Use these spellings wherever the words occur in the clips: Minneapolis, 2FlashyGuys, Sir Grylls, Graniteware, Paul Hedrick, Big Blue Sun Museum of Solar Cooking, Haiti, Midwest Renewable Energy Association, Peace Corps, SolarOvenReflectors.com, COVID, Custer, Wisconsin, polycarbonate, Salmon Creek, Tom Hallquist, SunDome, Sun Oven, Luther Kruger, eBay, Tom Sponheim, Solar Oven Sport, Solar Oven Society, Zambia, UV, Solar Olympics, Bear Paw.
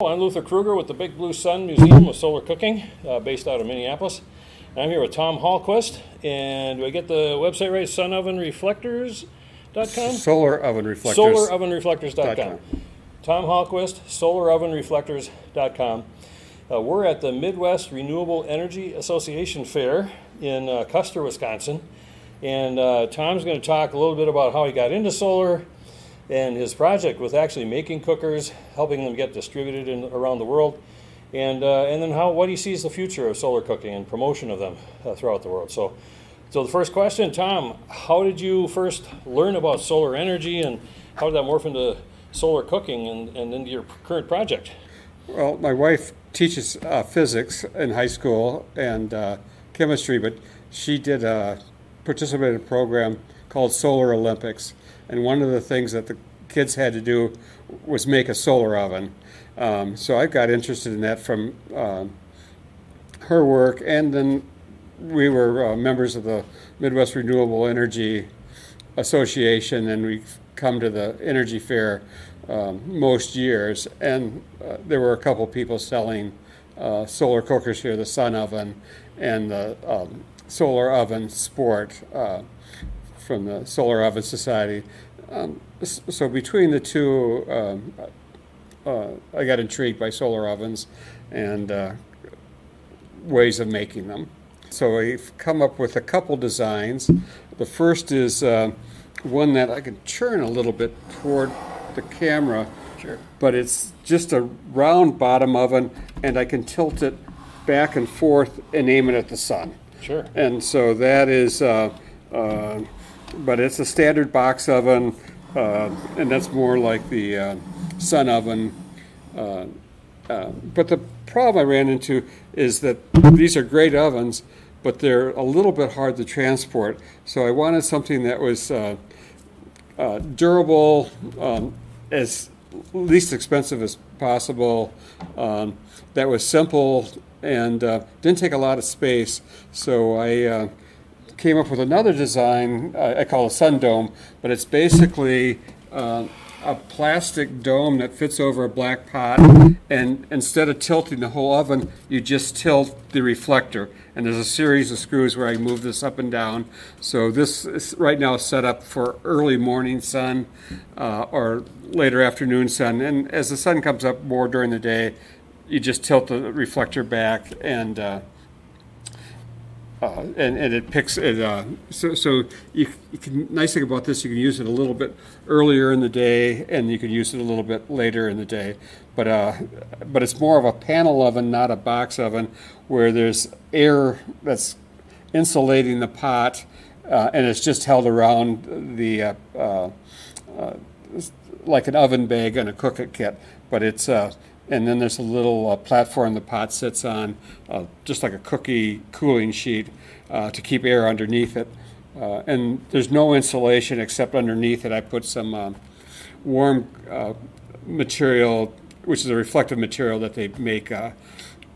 I'm Luther Kruger with the Big Blue Sun Museum of Solar Cooking, based out of Minneapolis. And I'm here with Tom Hallquist, and do I get the website right? Sun Oven Reflectors.com? Solar Oven Reflectors. Solar Oven Reflectors.com. Tom Hallquist, Solar Oven Reflectors.com. We're at the Midwest Renewable Energy Association Fair in Custer, Wisconsin, and Tom's going to talk a little bit about how he got into solar, and his project was actually making cookers, helping them get distributed around the world, and then what he sees the future of solar cooking and promotion of them throughout the world. So the first question, Tom, how did you first learn about solar energy, and how did that morph into solar cooking and into your current project? Well, my wife teaches physics in high school and chemistry, but she did participate in a program called Solar Olympics. And one of the things that the kids had to do was make a solar oven. So I got interested in that from her work, and then we were members of the Midwest Renewable Energy Association, and we come to the energy fair most years, and there were a couple people selling solar cookers here, the Sun Oven and the Solar Oven Sport from the Solar Oven Society. So between the two, I got intrigued by solar ovens and ways of making them. So we've come up with a couple designs. The first is one that I can turn a little bit toward the camera, sure, but it's just a round bottom oven, and I can tilt it back and forth and aim it at the sun. Sure. And so that is, but it's a standard box oven, and that's more like the Sun Oven. But the problem I ran into is that these are great ovens, but they're a little bit hard to transport. So I wanted something that was durable, as least expensive as possible, that was simple and didn't take a lot of space. So I came up with another design I call a SunDome, but it's basically a plastic dome that fits over a black pot, and instead of tilting the whole oven, you just tilt the reflector, and there's a series of screws where I move this up and down. So this is right now set up for early morning sun or later afternoon sun, and as the sun comes up more during the day, you just tilt the reflector back, and it picks it. So you can, nice thing about this, you can use it a little bit earlier in the day, and you can use it a little bit later in the day. But it's more of a panel oven, not a box oven, where there's air that's insulating the pot, and it's just held around the like an oven bag and a cooking kit. But it's and then there's a little platform the pot sits on, just like a cookie cooling sheet, to keep air underneath it. And there's no insulation except underneath it. I put some warm material, which is a reflective material that they make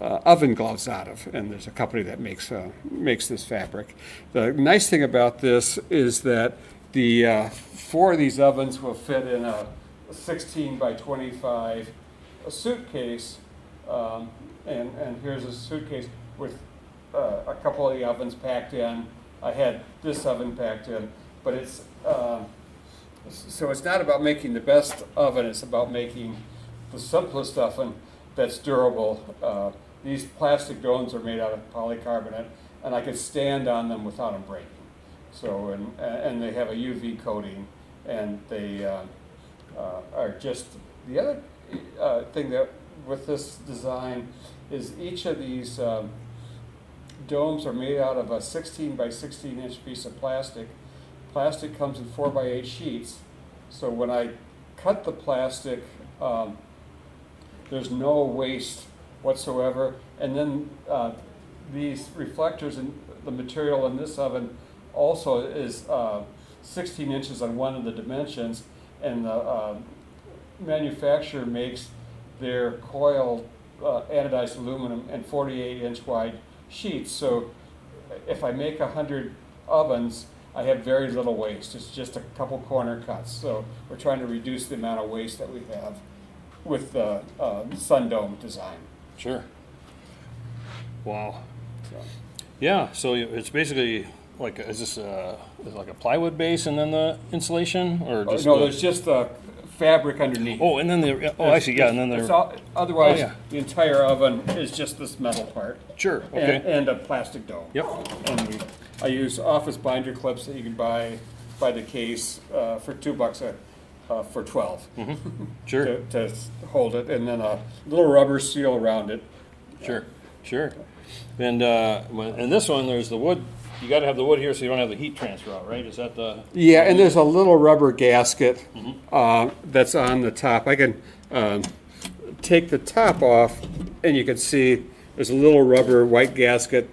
oven gloves out of. And there's a company that makes this fabric. The nice thing about this is that the four of these ovens will fit in a 16 by 25 a suitcase, and here's a suitcase with a couple of the ovens packed in. I had this oven packed in, but it's so it's not about making the best oven, it's about making the simplest oven that's durable. These plastic domes are made out of polycarbonate, and I can stand on them without them breaking. So and they have a UV coating, and they are just the other thing that with this design is each of these domes are made out of a 16 by 16 inch piece of plastic. Plastic comes in 4x8 sheets, so when I cut the plastic, there's no waste whatsoever. And then these reflectors and the material in this oven also is 16 inches on one of the dimensions, and the manufacturer makes their coil anodized aluminum and 48-inch wide sheets. So if I make 100 ovens, I have very little waste. It's just a couple corner cuts. So we're trying to reduce the amount of waste that we have with the SunDome design. Sure. Wow. So. Yeah. So it's basically like, is this like a plywood base and then the insulation, or just no? There's just the fabric underneath. Oh, and then the otherwise, the entire oven is just this metal part. Sure. Okay. And a plastic dome. Yep. And I use office binder clips that you can buy by the case for $2 for 12. Mm-hmm. Sure. to hold it, and then a little rubber seal around it. Sure. Sure. And this one, there's the wood. You got to have the wood here, so you don't have the heat transfer out, right? Is that the? Yeah, and there's a little rubber gasket that's on the top. I can take the top off, and you can see there's a little rubber white gasket.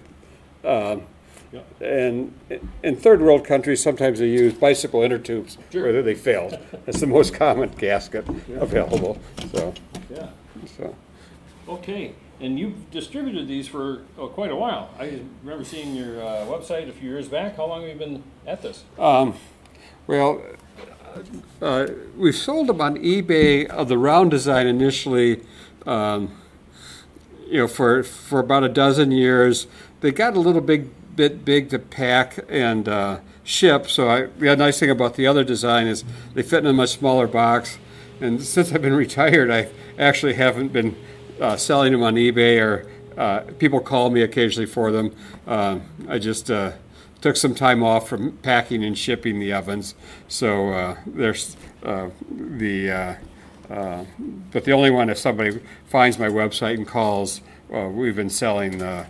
And in third world countries, sometimes they use bicycle inner tubes, whether they failed. That's the most common gasket available. So. Yeah. So. Okay. And you've distributed these for quite a while. I remember seeing your website a few years back. How long have you been at this? Well, we sold them on eBay of the round design initially, you know, for about a dozen years. They got a little bit big to pack and ship. So the nice thing about the other design is they fit in a much smaller box. And since I've been retired, I actually haven't been selling them on eBay, or people call me occasionally for them. I just took some time off from packing and shipping the ovens, so but the only one, if somebody finds my website and calls, we've been selling the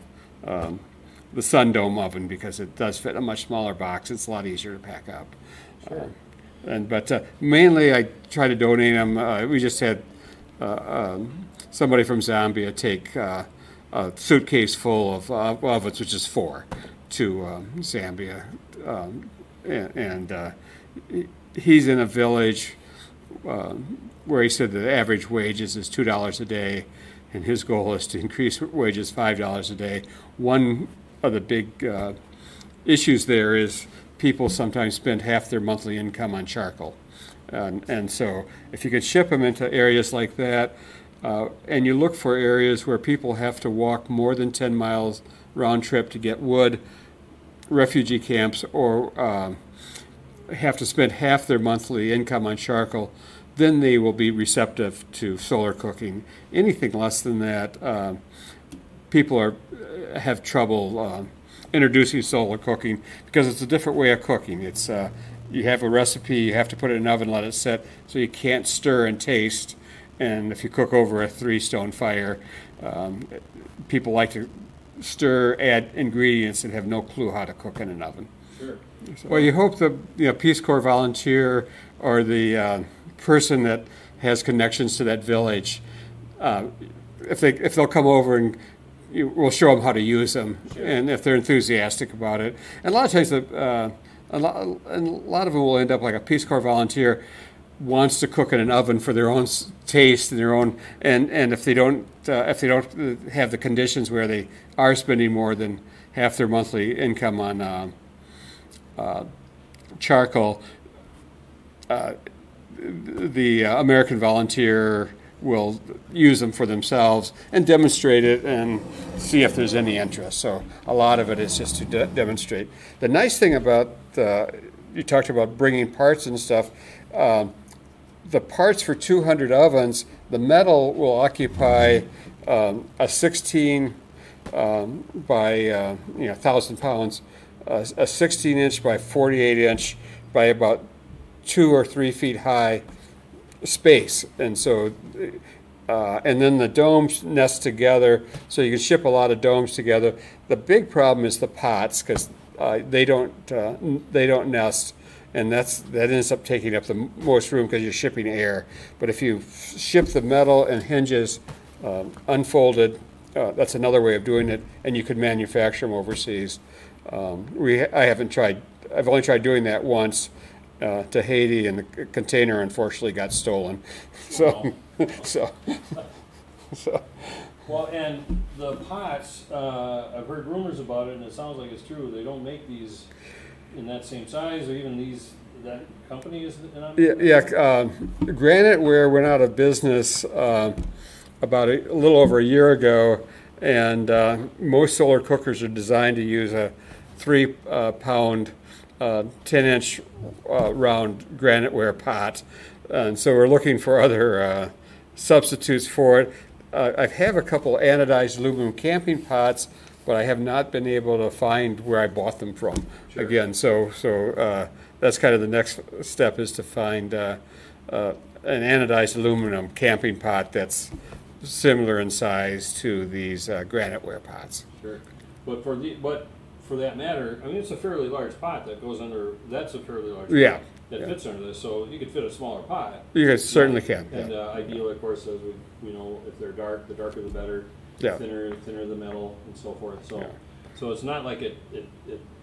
SunDome oven, because it does fit in a much smaller box. It's a lot easier to pack up. Sure. But mainly I try to donate them. We just had somebody from Zambia take a suitcase full of ovens, which is 4, to Zambia, and he's in a village where he said the average wages is $2 a day, and his goal is to increase wages $5 a day. One of the big issues there is people sometimes spend half their monthly income on charcoal, and so if you could ship them into areas like that. And you look for areas where people have to walk more than 10 miles round trip to get wood, refugee camps, or have to spend half their monthly income on charcoal, then they will be receptive to solar cooking. Anything less than that, people have trouble introducing solar cooking, because it's a different way of cooking. It's you have a recipe, you have to put it in an oven, let it set, so you can't stir and taste. And if you cook over a 3-stone fire, people like to stir, add ingredients, and have no clue how to cook in an oven. Sure. So. Well, you hope the Peace Corps volunteer, or the person that has connections to that village, if they'll come over, and we'll show them how to use them, sure. And if they're enthusiastic about it. And a lot of times, a lot of them will end up like a Peace Corps volunteer wants to cook in an oven for their own taste and their own, and if they don't have the conditions where they are spending more than half their monthly income on charcoal, the American volunteer will use them for themselves and demonstrate it and see if there's any interest. So a lot of it is just to demonstrate. The nice thing about you talked about bringing parts and stuff. The parts for 200 ovens, the metal will occupy a 16 by 1,000 pounds, a 16 inch by 48 inch by about 2 or 3 feet high space, and so and then the domes nest together, so you can ship a lot of domes together. The big problem is the pots, because they don't nest. And that ends up taking up the most room, because you're shipping air. But if you ship the metal and hinges unfolded, that's another way of doing it, and you could manufacture them overseas. I haven't tried I've only tried doing that once to Haiti, and the container unfortunately got stolen. So, oh. Well, and the pots, I've heard rumors about it, and it sounds like it's true. They don't make these in that same size, or even these. That company is. Graniteware went out of business about a little over a year ago, and most solar cookers are designed to use a 3-pound, 10-inch round graniteware pot, and so we're looking for other substitutes for it. I have a couple anodized aluminum camping pots, but I have not been able to find where I bought them from. Sure. Again, so that's kind of the next step, is to find an anodized aluminum camping pot that's similar in size to these graniteware pots. Sure, but for that matter, I mean, it's a fairly large pot that goes under. That's a fairly large. Yeah. Pot that fits under this, so you could fit a smaller pot. You certainly can. And ideally, of course, as we know, if they're dark, the darker the better. Yeah. Thinner the metal, and so forth. So, so it's not like it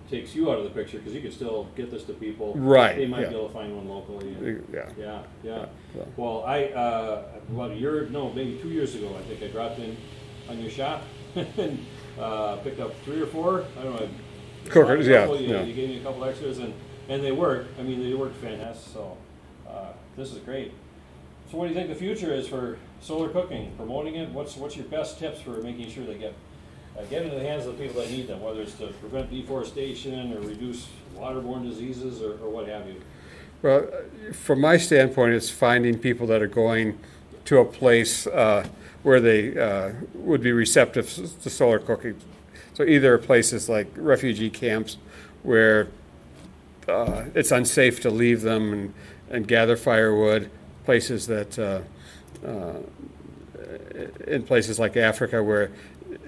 takes you out of the picture, because you can still get this to people. Right. They might be able to find one locally. And, yeah. Well, I about a year, no, maybe 2 years ago, I think I dropped in on your shop and picked up 3 or 4. I don't know. Cookers, You gave me a couple extras, and they work. I mean, they work fantastic. So this is great. So what do you think the future is for solar cooking, promoting it? What's your best tips for making sure they get into the hands of the people that need them, whether it's to prevent deforestation or reduce waterborne diseases or what have you? Well, from my standpoint, it's finding people that are going to a place where they would be receptive to solar cooking. So either places like refugee camps where it's unsafe to leave them and gather firewood, places that in places like Africa where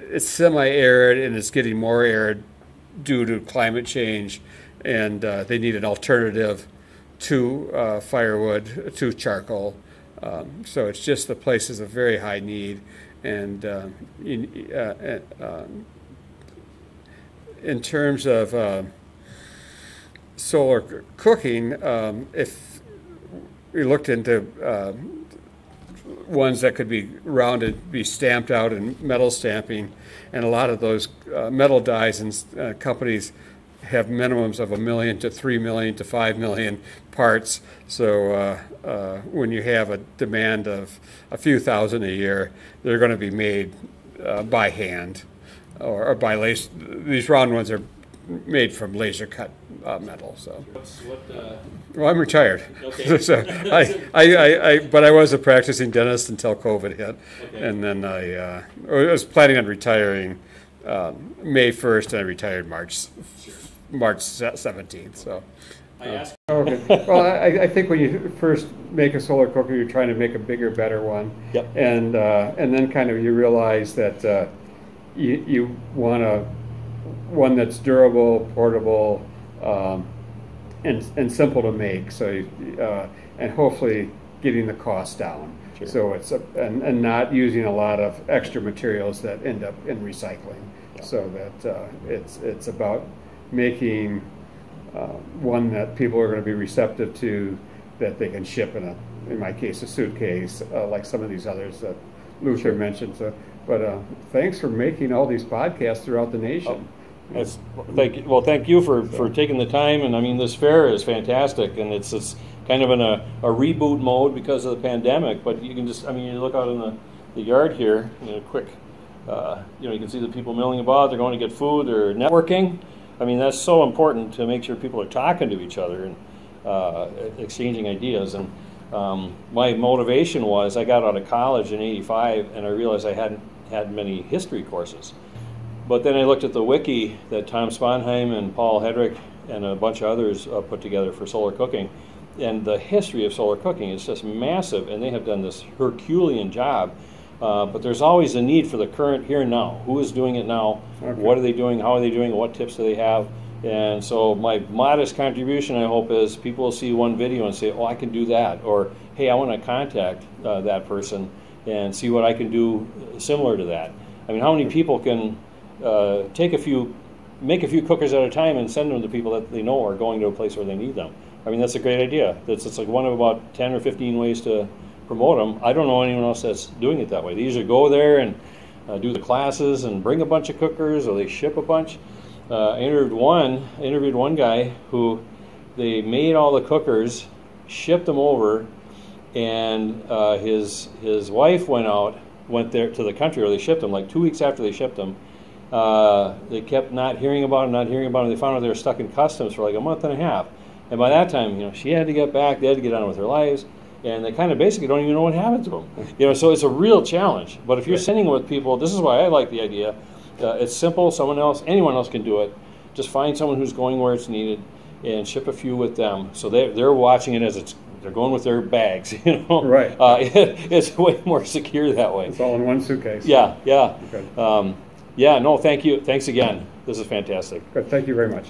it's semi-arid and it's getting more arid due to climate change, and they need an alternative to firewood, to charcoal. So it's just the places of very high need, and in terms of solar cooking, if we looked into ones that could be rounded, be stamped out in metal stamping, and a lot of those metal dies and companies have minimums of 1 million to 3 million to 5 million parts. So when you have a demand of a few thousand a year, they're going to be made by hand or by laser. These round ones are made from laser cut metal. So. Well, I'm retired. Okay. So but I was a practicing dentist until COVID hit, and then I was planning on retiring May 1st, and I retired March 17th. So. Well, I think when you first make a solar cooker, you're trying to make a bigger, better one. Yep. And then kind of you realize that you want to. One that's durable, portable, and simple to make. So and hopefully getting the cost down. Sure. So it's and not using a lot of extra materials that end up in recycling. Yeah. So that it's about making one that people are going to be receptive to, that they can ship in my case a suitcase, like some of these others that Luther mentioned. So, but thanks for making all these podcasts throughout the nation. Well, thank you for taking the time, and I mean, this fair is fantastic, and it's kind of in a reboot mode because of the pandemic. But you can just, I mean, you look out in the yard here, you can see the people milling about. They're going to get food. They're networking. I mean, that's so important to make sure people are talking to each other and exchanging ideas. And my motivation was I got out of college in '85, and I realized I hadn't had many history courses. But then I looked at the wiki that Tom Sponheim and Paul Hedrick and a bunch of others put together for solar cooking, and the history of solar cooking is just massive, and they have done this Herculean job. But there's always a need for the current here and now. Who is doing it now? Okay. What are they doing? How are they doing? What tips do they have? And so my modest contribution, I hope, is people will see one video and say, oh, I can do that, or hey, I want to contact that person and see what I can do similar to that. I mean, how many people can take a few make a few cookers at a time and send them to people that they know are going to a place where they need them. I mean, that's a great idea. It's like one of about 10 or 15 ways to promote them. I don't know anyone else that's doing it that way. They usually go there and do the classes and bring a bunch of cookers, or they ship a bunch. I interviewed one guy who they made all the cookers, shipped them over, and his wife went there to the country, or they shipped them, like 2 weeks after they shipped them. They kept not hearing about him. They found out they were stuck in customs for like a month and a half. And by that time, you know, she had to get back, they had to get on with their lives, and they kind of basically don't even know what happened to them. You know, so it's a real challenge. But if you're sitting with people, this is why I like the idea. It's simple. Anyone else can do it. Just find someone who's going where it's needed and ship a few with them. So they're watching it as they're going with their bags, you know. Right. It's way more secure that way. It's all in one suitcase. Yeah. Okay. Yeah, no, thank you. Thanks again. This is fantastic. Good. Thank you very much.